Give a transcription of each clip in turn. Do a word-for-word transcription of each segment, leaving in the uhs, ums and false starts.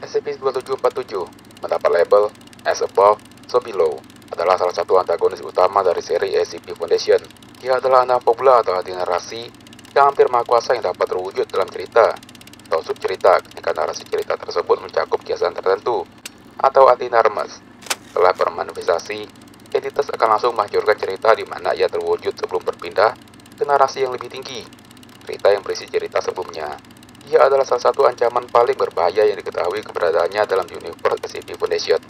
S C P dua tujuh empat tujuh mendapat label As Above, So Below adalah salah satu antagonis utama dari seri S C P Foundation. Ia adalah anak pemula atau generasi yang hampir mahakuasa yang dapat terwujud dalam cerita atau subcerita ketika narasi cerita tersebut mencakup kiasan tertentu atau anti-narmas. Setelah bermanifestasi, entitas akan langsung menghancurkan cerita di mana ia terwujud sebelum berpindah ke narasi yang lebih tinggi. Cerita yang berisi cerita sebelumnya. Ia adalah salah satu ancaman paling berbahaya yang diketahui keberadaannya dalam universe S C P Foundation.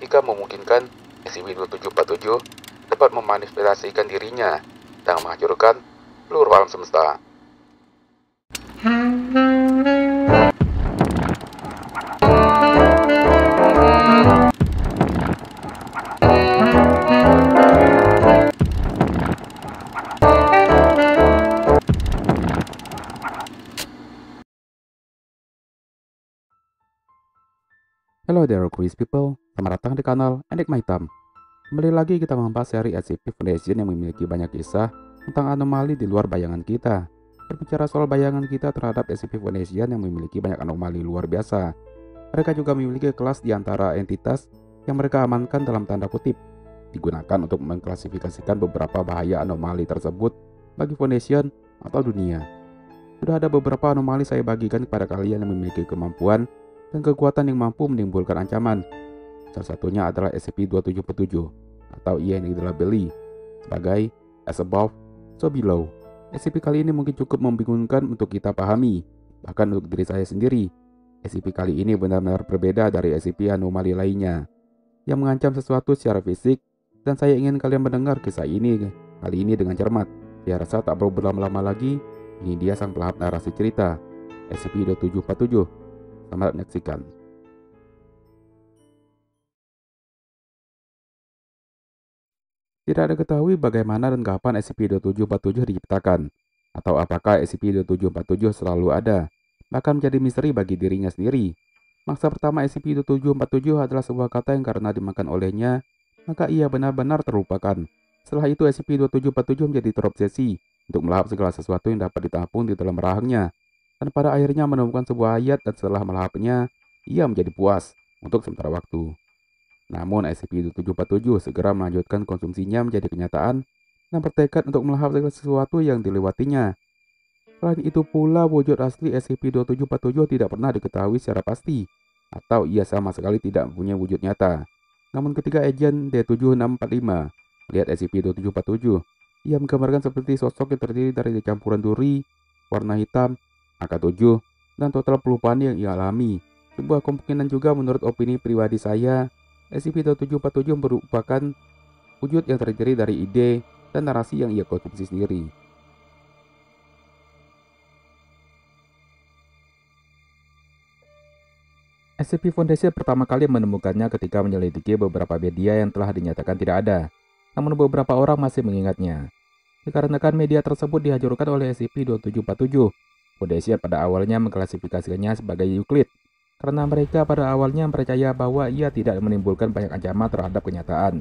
Jika memungkinkan, S C P dua tujuh empat tujuh dapat memanifestasikan dirinya dan menghancurkan seluruh alam semesta. Hello there quiz people, selamat datang di kanal Enigma Hitam. Kembali lagi kita membahas seri S C P Foundation yang memiliki banyak kisah tentang anomali di luar bayangan kita. Berbicara soal bayangan kita terhadap S C P Foundation yang memiliki banyak anomali luar biasa. Mereka juga memiliki kelas di antara entitas yang mereka amankan dalam tanda kutip. Digunakan untuk mengklasifikasikan beberapa bahaya anomali tersebut bagi Foundation atau dunia. Sudah ada beberapa anomali saya bagikan kepada kalian yang memiliki kemampuan dan kekuatan yang mampu menimbulkan ancaman. Salah satunya adalah S C P dua tujuh empat tujuh atau ia yang dilabeli sebagai As Above, So Below. S C P kali ini mungkin cukup membingungkan untuk kita pahami, bahkan untuk diri saya sendiri. S C P kali ini benar-benar berbeda dari S C P anomali lainnya yang mengancam sesuatu secara fisik, dan saya ingin kalian mendengar kisah ini kali ini dengan cermat. Biar saya tak perlu berlama-lama lagi, ini dia sang pelahap narasi cerita S C P dua tujuh empat tujuh. Selamat menyaksikan. Tidak ada ketahui bagaimana dan kapan S C P dua tujuh empat tujuh diciptakan, atau apakah S C P dua tujuh empat tujuh selalu ada, bahkan menjadi misteri bagi dirinya sendiri. Maksa pertama S C P dua tujuh empat tujuh adalah sebuah kata yang karena dimakan olehnya, maka ia benar-benar terlupakan. Setelah itu S C P dua tujuh empat tujuh menjadi terobsesi untuk melahap segala sesuatu yang dapat ditampung di dalam rahangnya. Dan pada akhirnya menemukan sebuah ayat, dan setelah melahapnya, ia menjadi puas untuk sementara waktu. Namun S C P dua tujuh empat tujuh segera melanjutkan konsumsinya menjadi kenyataan dan bertekad untuk melahap segala sesuatu yang dilewatinya. Selain itu pula wujud asli S C P dua tujuh empat tujuh tidak pernah diketahui secara pasti, atau ia sama sekali tidak mempunyai wujud nyata. Namun ketika agen D tujuh enam empat lima melihat S C P dua tujuh empat tujuh, ia menggambarkan seperti sosok yang terdiri dari campuran duri, warna hitam, angka tujuh, dan total pelupaan yang ia alami. Sebuah kemungkinan juga menurut opini pribadi saya, S C P dua tujuh empat tujuh merupakan wujud yang terdiri dari ide dan narasi yang ia konsumsi sendiri. S C P Foundation pertama kali menemukannya ketika menyelidiki beberapa media yang telah dinyatakan tidak ada, namun beberapa orang masih mengingatnya. Dikarenakan media tersebut dihancurkan oleh S C P dua tujuh empat tujuh, Foundation pada awalnya mengklasifikasikannya sebagai Euclid, karena mereka pada awalnya percaya bahwa ia tidak menimbulkan banyak ancaman terhadap kenyataan.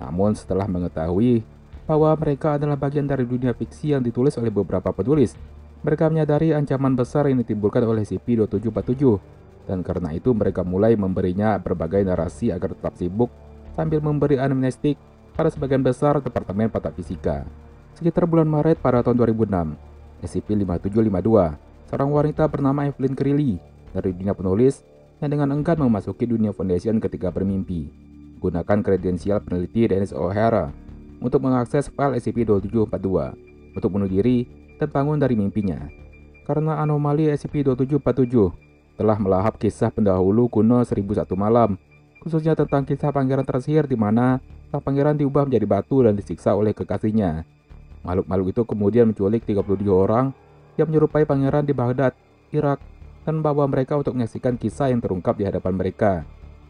Namun setelah mengetahui bahwa mereka adalah bagian dari dunia fiksi yang ditulis oleh beberapa penulis, mereka menyadari ancaman besar yang ditimbulkan oleh S C P dua tujuh empat tujuh, dan karena itu mereka mulai memberinya berbagai narasi agar tetap sibuk sambil memberi amnestik pada sebagian besar Departemen Patafisika. Sekitar bulan Maret pada tahun dua ribu enam, S C P lima tujuh lima dua, seorang wanita bernama Evelyn Crilly dari dunia penulis yang dengan enggan memasuki dunia Foundation ketika bermimpi. Gunakan kredensial peneliti Dennis O'Hara untuk mengakses file S C P dua tujuh empat dua untuk bunuh diri dan bangun dari mimpinya. Karena anomali S C P dua tujuh empat tujuh telah melahap kisah pendahulu kuno seribu satu malam, khususnya tentang kisah pangeran tersihir di mana sang pangeran diubah menjadi batu dan disiksa oleh kekasihnya. Makhluk-makhluk itu kemudian menculik tiga puluh dua orang yang menyerupai pangeran di Baghdad, Irak, dan membawa mereka untuk menyaksikan kisah yang terungkap di hadapan mereka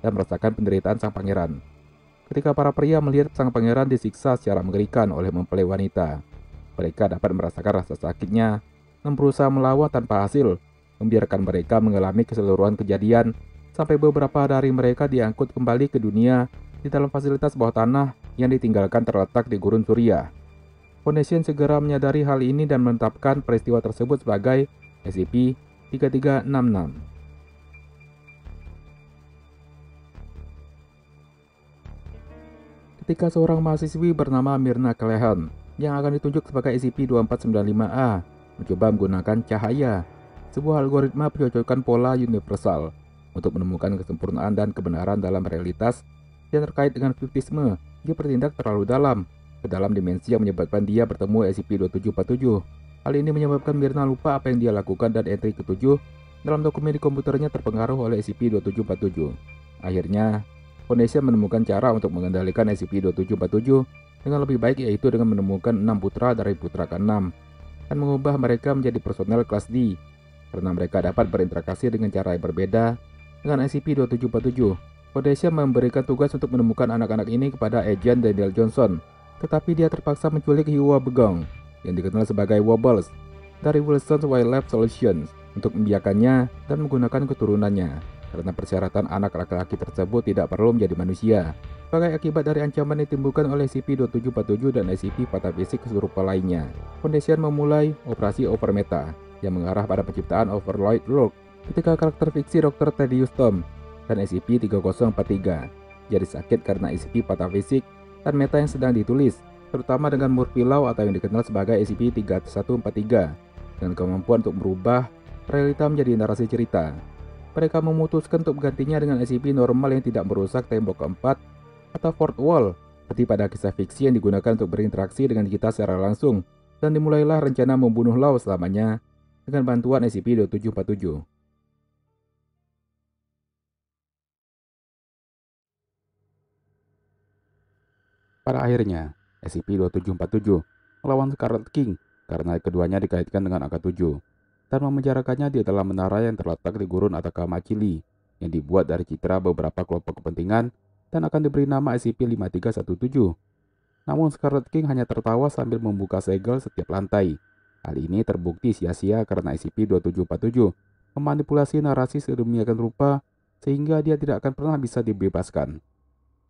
dan merasakan penderitaan sang pangeran. Ketika para pria melihat sang pangeran disiksa secara mengerikan oleh mempelai wanita, mereka dapat merasakan rasa sakitnya dan berusaha melawan tanpa hasil, membiarkan mereka mengalami keseluruhan kejadian sampai beberapa dari mereka diangkut kembali ke dunia di dalam fasilitas bawah tanah yang ditinggalkan terletak di gurun Suriah. Foundation segera menyadari hal ini dan menetapkan peristiwa tersebut sebagai S C P tiga tiga enam enam. ketika seorang mahasiswi bernama Mirna Kelehan yang akan ditunjuk sebagai S C P dua empat sembilan lima A mencoba menggunakan cahaya, sebuah algoritma pencocokan pola universal untuk menemukan kesempurnaan dan kebenaran dalam realitas yang terkait dengan fiktisme. Dia bertindak terlalu dalam ke dalam dimensi yang menyebabkan dia bertemu S C P dua tujuh empat tujuh. Hal ini menyebabkan Mirna lupa apa yang dia lakukan dan entry ketujuh dalam dokumen di komputernya terpengaruh oleh S C P dua tujuh empat tujuh. Akhirnya, Foundation menemukan cara untuk mengendalikan S C P dua tujuh empat tujuh dengan lebih baik, yaitu dengan menemukan enam putra dari putra keenam dan mengubah mereka menjadi personel kelas D, karena mereka dapat berinteraksi dengan cara yang berbeda dengan S C P dua tujuh empat tujuh. Foundation memberikan tugas untuk menemukan anak-anak ini kepada agen Daniel Johnson, tetapi dia terpaksa menculik Hiwa Begong yang dikenal sebagai Wobbles dari Wilson's Wildlife Solutions untuk membiarkannya dan menggunakan keturunannya, karena persyaratan anak laki-laki tersebut tidak perlu menjadi manusia. Sebagai akibat dari ancaman yang ditimbulkan oleh S C P dua tujuh empat tujuh dan S C P empat fisik serupa lainnya, Foundation memulai operasi Overmeta yang mengarah pada penciptaan Overlord Rogue ketika karakter fiksi dokter Tedius Tom dan S C P tiga nol empat tiga jadi sakit karena S C P empat fisik dan meta yang sedang ditulis, terutama dengan Murphylaw atau yang dikenal sebagai S C P tiga satu empat tiga dengan kemampuan untuk merubah realita menjadi narasi cerita. Mereka memutuskan untuk menggantinya dengan S C P normal yang tidak merusak tembok keempat atau fourth wall seperti pada kisah fiksi yang digunakan untuk berinteraksi dengan kita secara langsung, dan dimulailah rencana membunuh Law selamanya dengan bantuan S C P dua tujuh empat tujuh. Pada akhirnya, S C P dua tujuh empat tujuh melawan Scarlet King karena keduanya dikaitkan dengan angka tujuh, dan memenjarakannya di dalam menara yang terletak di gurun Atacama, Chili, yang dibuat dari citra beberapa kelompok kepentingan dan akan diberi nama S C P lima tiga satu tujuh. Namun Scarlet King hanya tertawa sambil membuka segel setiap lantai. Hal ini terbukti sia-sia karena S C P dua tujuh empat tujuh memanipulasi narasi sedemikian rupa sehingga dia tidak akan pernah bisa dibebaskan.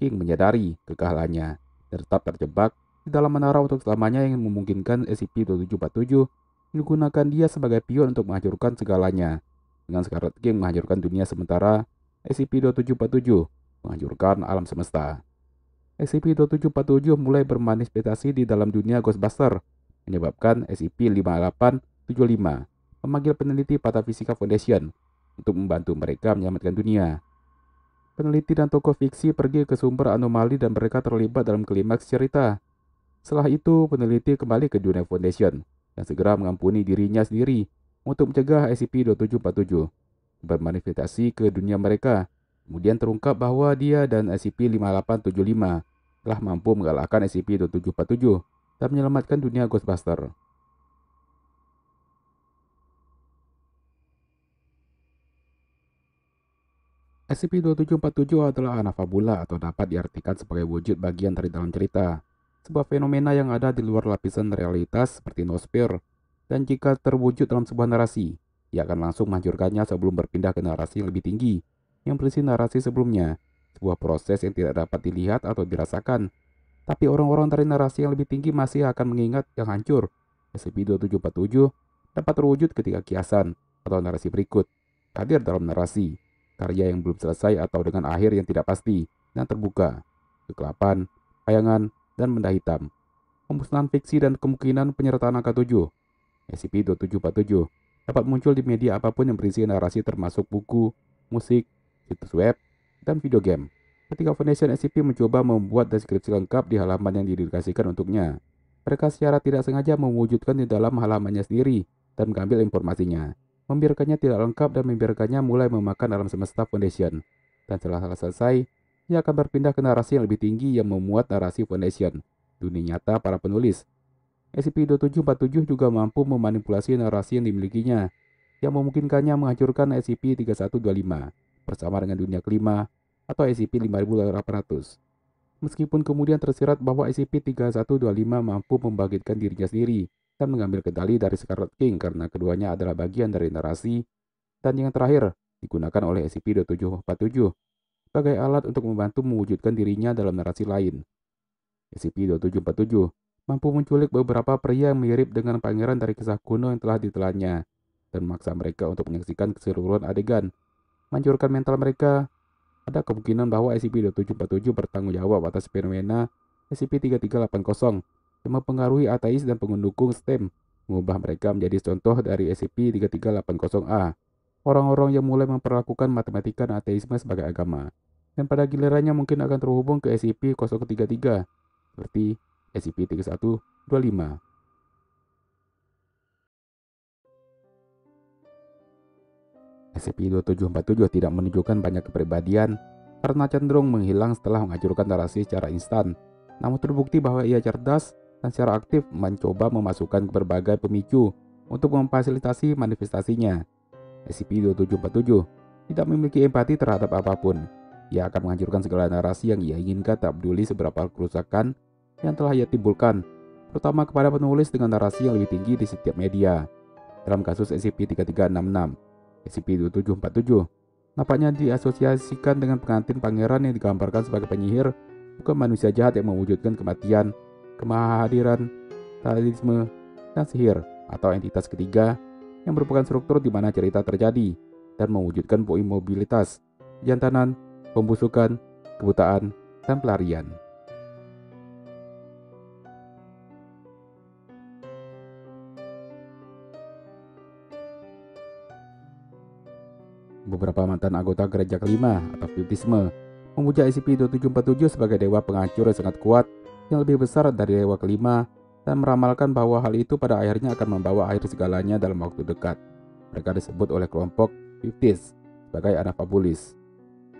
King menyadari kekalahannya dan tetap terjebak di dalam menara untuk selamanya yang memungkinkan S C P dua tujuh empat tujuh menggunakan dia sebagai pion untuk menghancurkan segalanya. Dengan Scarlet King menghancurkan dunia sementara, S C P dua tujuh empat tujuh menghancurkan alam semesta. S C P dua tujuh empat tujuh mulai bermanifestasi di dalam dunia Ghostbuster, menyebabkan S C P lima delapan tujuh lima memanggil peneliti patafisika Foundation untuk membantu mereka menyelamatkan dunia. Peneliti dan tokoh fiksi pergi ke sumber anomali dan mereka terlibat dalam klimaks cerita. Setelah itu, peneliti kembali ke dunia Foundation dan segera mengampuni dirinya sendiri untuk mencegah S C P dua tujuh empat tujuh bermanifestasi ke dunia mereka. Kemudian terungkap bahwa dia dan S C P lima delapan tujuh lima telah mampu menggalakkan S C P dua tujuh empat tujuh dan menyelamatkan dunia Ghostbuster. S C P dua tujuh empat tujuh adalah anafabula atau dapat diartikan sebagai wujud bagian dari dalam cerita, sebuah fenomena yang ada di luar lapisan realitas seperti nosfer, dan jika terwujud dalam sebuah narasi, ia akan langsung menghancurkannya sebelum berpindah ke narasi yang lebih tinggi, yang berisi narasi sebelumnya, sebuah proses yang tidak dapat dilihat atau dirasakan. Tapi orang-orang dari narasi yang lebih tinggi masih akan mengingat yang hancur. S C P dua tujuh empat tujuh dapat terwujud ketika kiasan atau narasi berikut hadir dalam narasi, karya yang belum selesai atau dengan akhir yang tidak pasti dan terbuka, kegelapan, bayangan, dan benda hitam, pemusnahan fiksi dan kemungkinan penyertaan angka tujuh. S C P dua tujuh empat tujuh dapat muncul di media apapun yang berisi narasi termasuk buku, musik, situs web, dan video game. Ketika Foundation S C P mencoba membuat deskripsi lengkap di halaman yang didedikasikan untuknya, mereka secara tidak sengaja mewujudkan di dalam halamannya sendiri dan mengambil informasinya, membiarkannya tidak lengkap dan membiarkannya mulai memakan alam semesta Foundation. Dan setelah selesai, ia akan berpindah ke narasi yang lebih tinggi yang memuat narasi Foundation, dunia nyata para penulis. S C P dua tujuh empat tujuh juga mampu memanipulasi narasi yang dimilikinya, yang memungkinkannya menghancurkan S C P tiga satu dua lima bersama dengan dunia kelima, atau S C P lima delapan nol nol. Meskipun kemudian tersirat bahwa S C P tiga satu dua lima mampu membangkitkan dirinya sendiri dan mengambil kendali dari Scarlet King karena keduanya adalah bagian dari narasi, dan yang terakhir digunakan oleh S C P dua tujuh empat tujuh sebagai alat untuk membantu mewujudkan dirinya dalam narasi lain. S C P dua tujuh empat tujuh mampu menculik beberapa pria yang mirip dengan pangeran dari kisah kuno yang telah ditelannya dan memaksa mereka untuk menyaksikan keseluruhan adegan, menghancurkan mental mereka. Ada kemungkinan bahwa S C P dua tujuh empat tujuh bertanggung jawab atas fenomena S C P tiga tiga delapan nol yang mempengaruhi ateis dan pendukung S T E M, mengubah mereka menjadi contoh dari S C P tiga tiga delapan nol A. Orang-orang yang mulai memperlakukan matematika dan ateisme sebagai agama, dan pada gilirannya mungkin akan terhubung ke S C P nol tiga tiga, seperti S C P tiga satu dua lima. S C P dua tujuh empat tujuh tidak menunjukkan banyak kepribadian karena cenderung menghilang setelah menghancurkan narasi secara instan, namun terbukti bahwa ia cerdas dan secara aktif mencoba memasukkan berbagai pemicu untuk memfasilitasi manifestasinya. S C P dua tujuh empat tujuh tidak memiliki empati terhadap apapun. Ia akan menghancurkan segala narasi yang ia inginkan, tak peduli seberapa kerusakan yang telah ia timbulkan, terutama kepada penulis dengan narasi yang lebih tinggi di setiap media. Dalam kasus S C P tiga tiga enam enam, S C P dua tujuh empat tujuh nampaknya diasosiasikan dengan pengantin pangeran yang digambarkan sebagai penyihir, bukan manusia jahat yang mewujudkan kematian, kemahadiran, sadisme, dan sihir, atau entitas ketiga yang merupakan struktur di mana cerita terjadi dan mewujudkan immobilitas, jantanan, pembusukan, kebutaan, dan pelarian. Beberapa mantan anggota gereja kelima atau Baptisme memuja S C P dua tujuh empat tujuh sebagai dewa penghancur yang sangat kuat, yang lebih besar dari dewa kelima, dan meramalkan bahwa hal itu pada akhirnya akan membawa akhir segalanya dalam waktu dekat. Mereka disebut oleh kelompok Baptis sebagai anafabulis.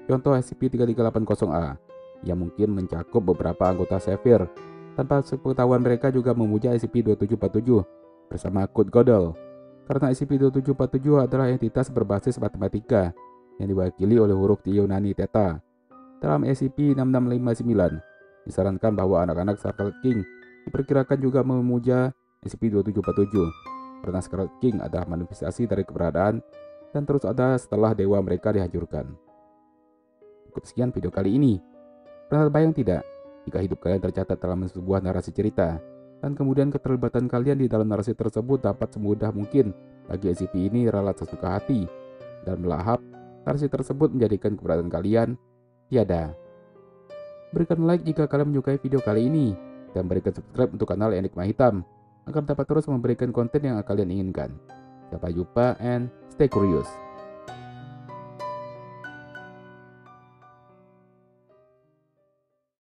Contoh S C P tiga tiga delapan nol A yang mungkin mencakup beberapa anggota Sephir. Tanpa sepengetahuan mereka juga memuja S C P dua tujuh empat tujuh bersama Kurt Goddell, karena S C P dua tujuh empat tujuh adalah entitas berbasis matematika yang diwakili oleh huruf Yunani Theta. Dalam S C P enam enam lima sembilan disarankan bahwa anak-anak Scarlet King diperkirakan juga memuja S C P dua tujuh empat tujuh, karena Scarlet King adalah manifestasi dari keberadaan dan terus ada setelah dewa mereka dihancurkan. Cukup sekian video kali ini. Pernah terbayang tidak jika hidup kalian tercatat dalam sebuah narasi cerita, dan kemudian keterlibatan kalian di dalam narasi tersebut dapat semudah mungkin bagi S C P ini ralat sesuka hati dan melahap narasi tersebut menjadikan keberadaan kalian tiada. Berikan like jika kalian menyukai video kali ini, dan berikan subscribe untuk kanal Enigma Hitam agar dapat terus memberikan konten yang kalian inginkan. Sampai jumpa and stay curious.